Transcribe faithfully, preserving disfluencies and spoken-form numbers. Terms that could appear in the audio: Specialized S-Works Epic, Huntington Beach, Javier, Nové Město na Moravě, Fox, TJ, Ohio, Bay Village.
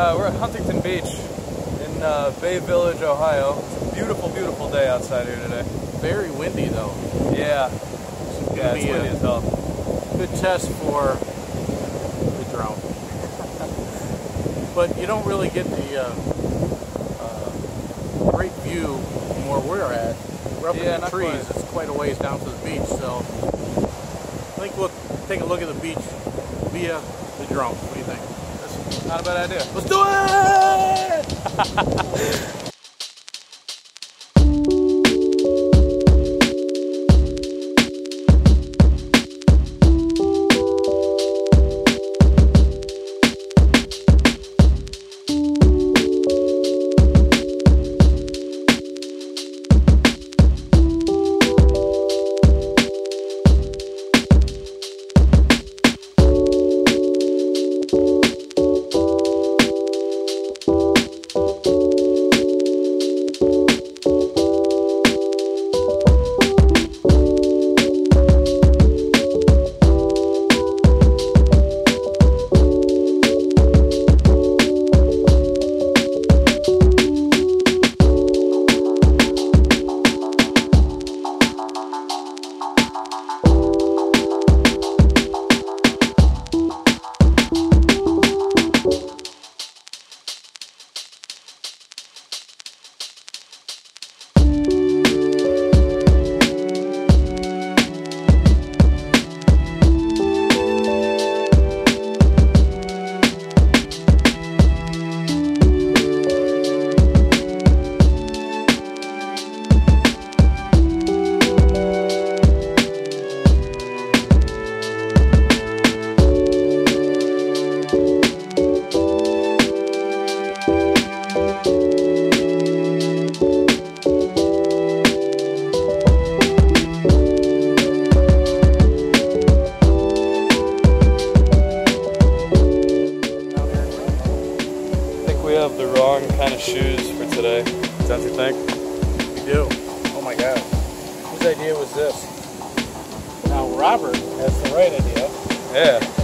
Uh, we're at Huntington Beach in uh, Bay Village, Ohio. It's a beautiful, beautiful day outside here today. Very windy though. Yeah. It's yeah, it's windy as hell. Good test for the drought. But you don't really get the uh, uh, great view from where we're at. We're up yeah, in the trees. Quite. It's quite a ways down to the beach, so I think we'll take a look at the beach via the drone. What do you think? That's not a bad idea. Let's do it! The wrong kind of shoes for today. Don't you think? We do. Oh my god. Whose idea was this? Now Robert has the right idea. Yeah.